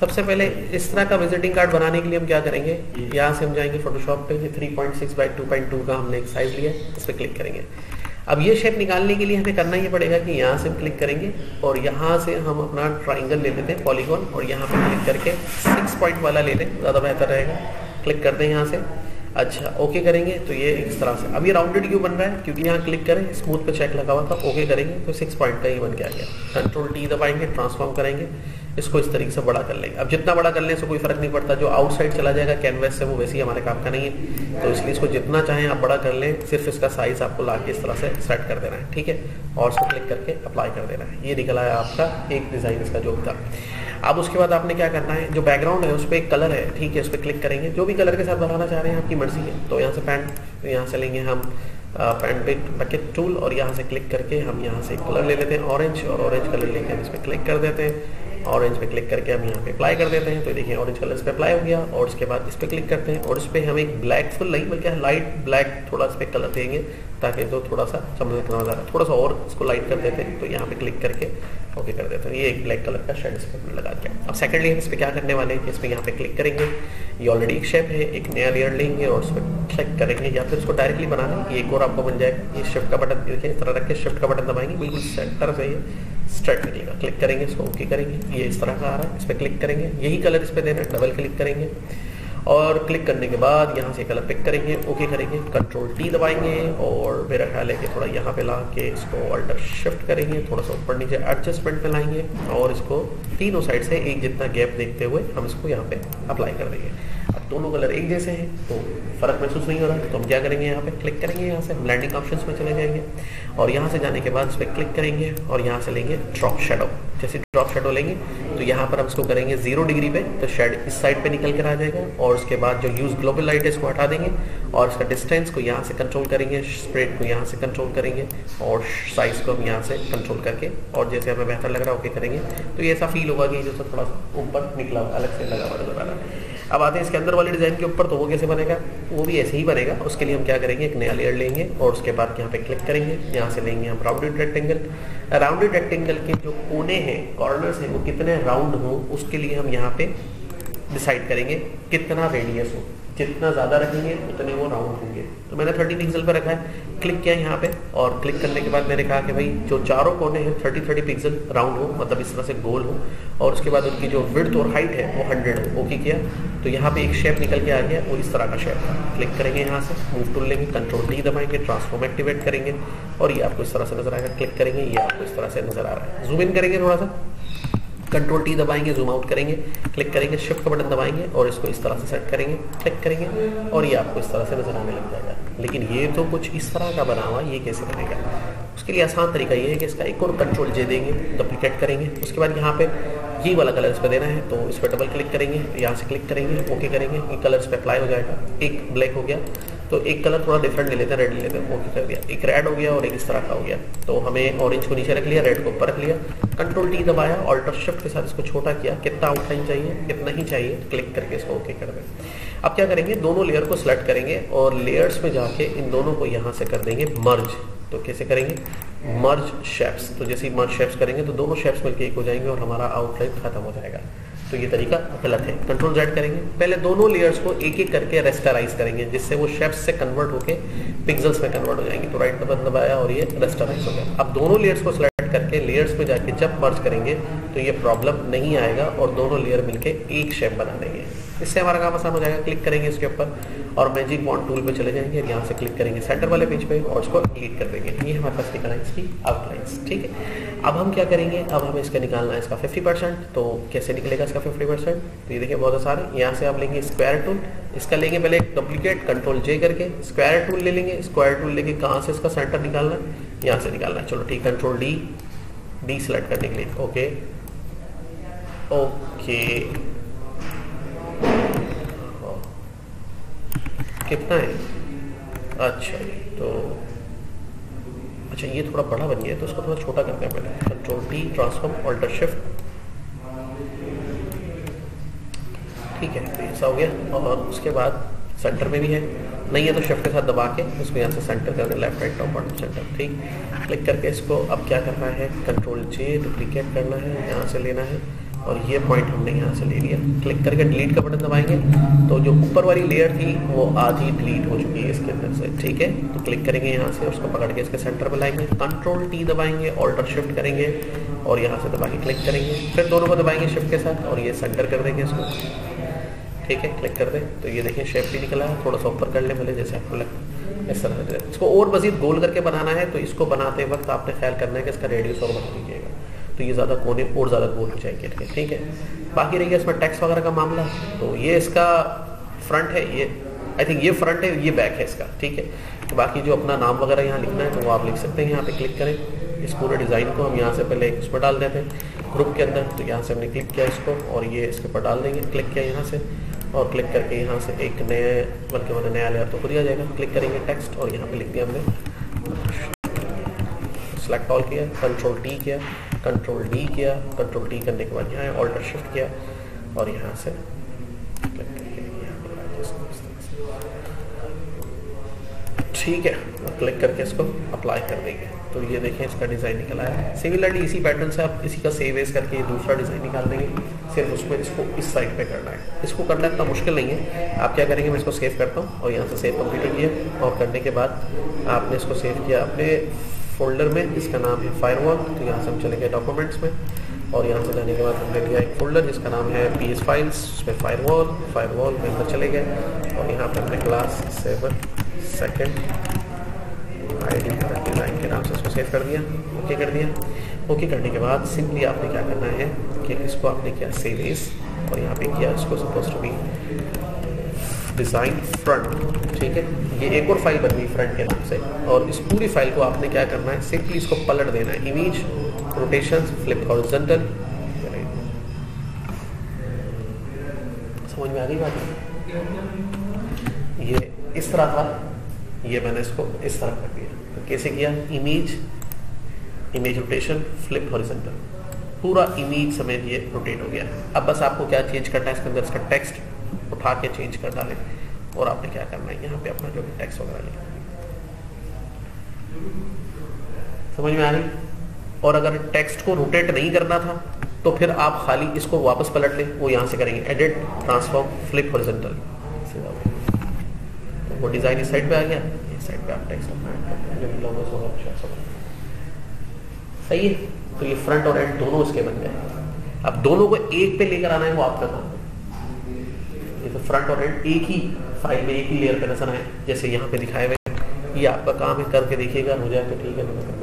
सबसे पहले इस तरह का विजिटिंग कार्ड बनाने के लिए हम क्या करेंगे, यहाँ से हम जाएंगे फोटोशॉप पे, 3.6 by 2.2 का हमने एक साइज लिया है, इस पर क्लिक करेंगे। अब ये शेप निकालने के लिए हमें करना ही पड़ेगा कि यहाँ से क्लिक करेंगे और यहाँ से हम अपना ट्राइंगल ले लेते हैं पॉलीगॉन, और यहाँ पे क्लिक करके 6 पॉइंट वाला ले लें, ज़्यादा बेहतर रहेगा। क्लिक करते हैं यहाँ से, अच्छा ओके करेंगे तो ये इस तरह से अब ये राउंडेड क्यों बन रहा है, क्योंकि यहाँ क्लिक करें स्मूथ पे चेक लगा हुआ था, ओके करेंगे तो 6 पॉइंट का ये बन के आ गया। Ctrl+T दबाएंगे, ट्रांसफॉर्म करेंगे, इसको इस तरीके से बड़ा कर लेंगे। अब जितना बड़ा कर लें से कोई फर्क नहीं पड़ता, जो आउटसाइड चला जाएगा कैनवस से वो वैसे ही हमारे काम का नहीं है, तो इसलिए इसको जितना चाहें आप बड़ा कर लें, सिर्फ इसका साइज आपको ला के इस तरह से सेट कर देना है, ठीक है, और उसको क्लिक करके अप्लाई कर देना है। ये निकला है आपका एक डिज़ाइन इसका जो था। अब उसके बाद आपने क्या करना है, जो बैकग्राउंड है उस पर एक कलर है, ठीक है, उस पर क्लिक करेंगे, जो भी कलर के साथ बनाना चाह रहे हैं आपकी मर्जी है। तो यहाँ से पेंट, यहाँ से लेंगे हम पेंट बकेट टूल और यहाँ से क्लिक करके हम यहाँ से कलर ले लेते हैं ऑरेंज, और ऑरेंज कलर लेके हम इस पर क्लिक कर देते हैं, ऑरेंज पे क्लिक करके हम यहाँ पे अप्लाई कर देते हैं। तो देखिए ऑरेंज कलर इस पर अप्लाई हो गया, और उसके बाद इस पर क्लिक करते हैं और इस पर हम एक ब्लैक फुल नहीं बल्कि लाइट ब्लैक थोड़ा इस पर कलर देंगे ताकि जो थोड़ा सा चमकना वाला थोड़ा सा और इसको लाइट कर देते हैं। तो यहाँ पे क्लिक करके ओके कर देते हैं, ये एक ब्लैक कलर का शेड इस पर लगा दिया। अब सेकेंडली हम इस पर क्या करने वाले हैं कि इस पर यहाँ पे क्लिक करेंगे, ये ऑलरेडी एक शेप है, एक नया लेयर लेंगे और उस पर क्लिक करेंगे, या फिर उसको डायरेक्टली बनाना है, एक और आपको बन जाएगा। ये शिफ्ट का बटन देखिए इस तरह रख के शिफ्ट का बटन दबाएंगे, बिल्कुल सेंटर से स्ट्रेट निकलेगा। क्लिक करेंगे इसको, ओके करेंगे, ये इस तरह का आ रहा है, इस पर क्लिक करेंगे, यही कलर इस पर देना है, डबल क्लिक करेंगे और क्लिक करने के बाद यहाँ से कलर पिक करेंगे, ओके करेंगे, Ctrl+T दबाएंगे और मेरा ख्याल है कि थोड़ा यहाँ पे ला के इसको अल्टर शिफ्ट करेंगे, थोड़ा सा ऊपर नीचे एडजस्टमेंट में लाएंगे और इसको तीनों साइड से एक जितना गैप देखते हुए हम इसको यहाँ पे अप्लाई कर देंगे। अब दोनों कलर एक जैसे हैं तो फ़र्क महसूस नहीं हो रहा, तो हम क्या करेंगे यहाँ पे क्लिक करेंगे, यहाँ से ब्लेंडिंग ऑप्शंस में चले जाएंगे और यहाँ से जाने के बाद इस पर क्लिक करेंगे और यहाँ से लेंगे ड्रॉप शैडो। जैसे ड्रॉप शैडो लेंगे तो यहाँ पर हम इसको करेंगे 0 डिग्री पे, तो शेड इस साइड पे निकल कर आ जाएगा, और उसके बाद जो यूज़ ग्लोबल लाइट है इसको हटा देंगे और इसका डिस्टेंस को यहाँ से कंट्रोल करेंगे, स्प्रेड को यहाँ से कंट्रोल करेंगे और साइज़ को हम यहाँ से कंट्रोल करके और जैसे हमें बेहतर लग रहा है ओके करेंगे। तो ये ऐसा फील होगा कि जो थोड़ा सा ऊपर निकला हुआ अलग से लगा हुआ वाला। अब आते हैं इसके अंदर वाले डिज़ाइन के ऊपर, तो वो कैसे बनेगा, वो भी ऐसे ही बनेगा। उसके लिए हम क्या करेंगे, एक नया लेयर लेंगे और उसके बाद यहाँ पे क्लिक करेंगे, यहाँ से लेंगे हम राउंडेड रेक्टेंगल। राउंडेड रेक्टेंगल के जो कोने हैं, कॉर्नर्स हैं, वो कितने राउंड हो उसके लिए हम यहाँ पे डिसाइड करेंगे कितना रेडियस हो, जितना ज़्यादा रखेंगे उतने वो राउंड होंगे। तो मैंने 30 पिक्सल पर रखा है, क्लिक किया यहाँ पे और क्लिक करने के बाद मैंने कहा कि भाई जो चारों कोने हैं 30-30 पिक्सल राउंड हो, मतलब इस तरह से गोल हो, और उसके बाद उनकी जो विड्थ और हाइट है वो 100 हो। ओके किया तो यहाँ पे एक शेप निकल के आ गया, वो इस तरह का शेप था। क्लिक करेंगे यहाँ से, मूव टूल लेंगे, Ctrl+T दबाएंगे, ट्रांसफॉर्म एक्टिवेट करेंगे और ये आपको इस तरह से नजर आएगा। क्लिक करेंगे, ये आपको इस तरह से नजर आ रहा है। जूम इन करेंगे, थोड़ा सा Ctrl+T दबाएंगे, जूम आउट करेंगे, क्लिक करेंगे, शिफ्ट का बटन दबाएंगे और इसको इस तरह से सेट करेंगे, क्लिक करेंगे और ये आपको इस तरह से नजर आने लग जाएगा। लेकिन ये तो कुछ इस तरह का बना हुआ, ये कैसे बनेगा, उसके लिए आसान तरीका ये है कि इसका एक और Ctrl+J देंगे, डुप्लीकेट करेंगे, उसके बाद यहाँ पे ये वाला कलर इस पर देना है तो इस पर डबल क्लिक करेंगे, यहाँ से क्लिक करेंगे, ओके करेंगे, ये कलर इस पर अप्लाई हो जाएगा। एक ब्लैक हो गया तो एक कलर थोड़ा डिफरेंट ले लेते हैं, रेड ले लेते हैं, ओके कर दिया। एक रेड हो गया और एक इस तरह का हो गया, तो हमें ऑरेंज को नीचे रख लिया, रेड को ऊपर रख लिया, Ctrl+T दबाया, अल्टर शिफ्ट के साथ इसको छोटा किया, कितना आउटलाइन चाहिए कितना ही चाहिए, क्लिक करके इसको ओके कर दें। अब क्या करेंगे, दोनों लेयर को सिलेक्ट करेंगे और लेयर्स में जाके इन दोनों को यहाँ से कर देंगे मर्ज। तो कैसे करेंगे, मर्ज शेप्स, तो जैसे ही मर्ज शेप्स करेंगे तो दोनों शेप्स मिलकर एक हो जाएंगे और हमारा आउटलाइन खत्म हो जाएगा। तो ये तरीका गलत है, Ctrl+Z करेंगे, पहले दोनों लेयर्स को एक एक करके रेस्टराइज करेंगे जिससे वो शेप्स से कन्वर्ट होके पिक्सल्स में कन्वर्ट हो जाएंगे। तो राइट बटन दबाया और ये रेस्टराइज हो गया। अब दोनों लेयर्स को सिलेक्ट करके लेयर्स में जाके जब मर्ज करेंगे तो ये प्रॉब्लम नहीं आएगा और दोनों लेयर मिलके एक शेप बना देंगे, इससे हमारा काम आसान हो जाएगा। क्लिक करेंगे इसके ऊपर और मैजिक वॉन्ड टूल पे चले जाएंगे, यहाँ से क्लिक करेंगे सेंटर वाले पेज पे और उसको डिलीट कर देंगे। ये हमारे पास निकला है इसकी आउटलाइंस, ठीक है। अब हम क्या करेंगे, अब हमें इसका निकालना है इसका 50%। तो कैसे निकलेगा इसका 50%, तो ये देखिए बहुत आसान है। यहाँ से आप लेंगे स्क्वायर टूल, इसका लेंगे पहले डुप्लीकेट Ctrl+J करके स्क्वायर टूल ले लेंगे, स्क्वायर टूल लेके कहाँ से इसका सेंटर निकालना है, यहाँ से निकालना है, चलो ठीक। Ctrl+D सेलेक्ट करने के लिए, ओके ओके, कितना है, अच्छा तो अच्छा ये थोड़ा बड़ा बन गया है तो उसको थोड़ा छोटा करते हैं पहले। Ctrl+T ट्रांसफॉर्म अल्टर शिफ्ट, ठीक है ऐसा हो गया। और उसके बाद सेंटर में भी है, नहीं है तो शिफ्ट के साथ दबा के उसको यहाँ से सेंटर कर दें, left right top bottom centre, ठीक। क्लिक करके इसको अब क्या करना है, Ctrl+J डुप्लीकेट करना है, यहाँ से लेना है और ये पॉइंट हमने यहाँ से ले लिया। क्लिक करके डिलीट का बटन दबाएंगे तो जो ऊपर वाली लेयर थी वो आधी डिलीट हो चुकी है इसके अंदर से। ठीक है, तो क्लिक करेंगे यहाँ से, उसको पकड़ के इसके सेंटर पर लाएंगे, कंट्रोल टी दबाएंगे, ऑल्टर शिफ्ट करेंगे और यहाँ से दबा के क्लिक करेंगे, फिर दोनों को दबाएंगे शिफ्ट के साथ और ये सेंटर कर देंगे इसको। ठीक है, क्लिक कर दें तो ये देखिए शेप भी निकला है। थोड़ा सा ऊपर कर ले भले, जैसे आपको लगे इस तरह से। इसको और मजीद गोल करके बनाना है तो इसको बनाते वक्त आपने ख्याल करना है कि इसका रेडियस और बना दीजिएगा तो ये ज़्यादा कोने और ज़्यादा गोल हो जाएंगे। ठीक है, बाकी रही है इसमें टैक्स वगैरह का मामला, तो ये इसका फ्रंट है, ये आई थिंक ये फ्रंट है, ये बैक है इसका। ठीक है, तो बाकी जो अपना नाम वगैरह यहाँ लिखना है तो वो आप लिख सकते हैं। यहाँ पे क्लिक करें, इस पूरे डिज़ाइन को हम यहाँ से पहले इसमें डाल देते हैं ग्रुप के अंदर, तो यहाँ से हमने क्लिक किया इसको और ये इसके ऊपर डाल देंगे। क्लिक किया यहाँ से और क्लिक करके यहाँ से एक नया बल्कि मैंने नया लेयर तो खुद ही आ जाएगा। क्लिक करेंगे टेक्स्ट और यहाँ पर लिख दिया हमने, सेलेक्ट ऑल किया, कंट्रोल टी किया, कंट्रोल डी किया, कंट्रोल टी करने के बाद यहाँ ऑल्टर शिफ्ट किया और यहाँ से ठीक है क्लिक करके इसको अप्लाई कर देंगे तो ये देखें इसका डिज़ाइन निकला है। सिमिलरली इसी पैटर्न से आप इसी का सेव एज करके दूसरा डिज़ाइन निकाल देंगे, सिर्फ उसमें इसको इस साइड पे करना है। इसको करना इतना मुश्किल नहीं है, आप क्या करेंगे, मैं इसको सेव करता हूँ और यहाँ से सेव कंप्यूटर किया और करने के बाद आपने इसको सेव किया अपने फोल्डर में, इसका नाम है फायरवॉल। तो यहाँ से हम चले गए डॉक्यूमेंट्स में और यहाँ से जाने के बाद हमने लिया एक फोल्डर जिसका नाम है PS फाइल्स, उसमें फायरवॉल, फायरवॉल में अंदर चले गए और यहाँ पर हमने क्लास 7 सेकेंड ID डिज़ाइन के नाम से इसको सेव कर दिया, ओके कर दिया। ओके करने के बाद सिंपली आपने क्या करना है कि इसको आपने किया सेव एज और यहाँ पे किया इसको suppose to be design front. ठीक है, ये एक और फाइल बन गई फ्रंट के नाम से और इस पूरी फाइल को आपने क्या करना है, सिंपली इसको पलट देना है, इमेज रोटेशन फ्लिप हॉरिजॉन्टल। समझ में आ गई बात? ये इस तरह था, ये मैंने इसको इस तरह कर दिया। तो कैसे किया, इमेज रोटेशन फ्लिप हॉरिजॉन्टल, पूरा इमेज समेत ये रोटेट हो गया। अब बस आपको क्या चेंज करना है इसके अंदर, इसका टेक्स्ट उठा के चेंज कर डालें और आपने क्या करना है यहाँ पे अपना जो भी टेक्स्ट वगैरह लिखना है। समझ में आ रही? और अगर टेक्स्ट को रोटेट नहीं करना था तो फिर आप खाली इसको वापस पलट लें, वो यहाँ से करेंगे एडिट ट्रांसफॉर्म फ्लिप हॉरिजॉन्टल, तो वो डिज़ाइन इस साइड पे आ गया, इस साइड पे आप टेक्स्ट अपना। सही है, तो ये फ्रंट और एंड दोनों उसके बन गए। अब दोनों को एक पे लेकर आना है वो आपका काम, तो फ्रंट और एंड एक ही फाइल में एक ही लेयर पे नजर आए जैसे यहाँ पे दिखाए हुए, ये आपका काम है, करके देखिएगा हो जाए तो ठीक है।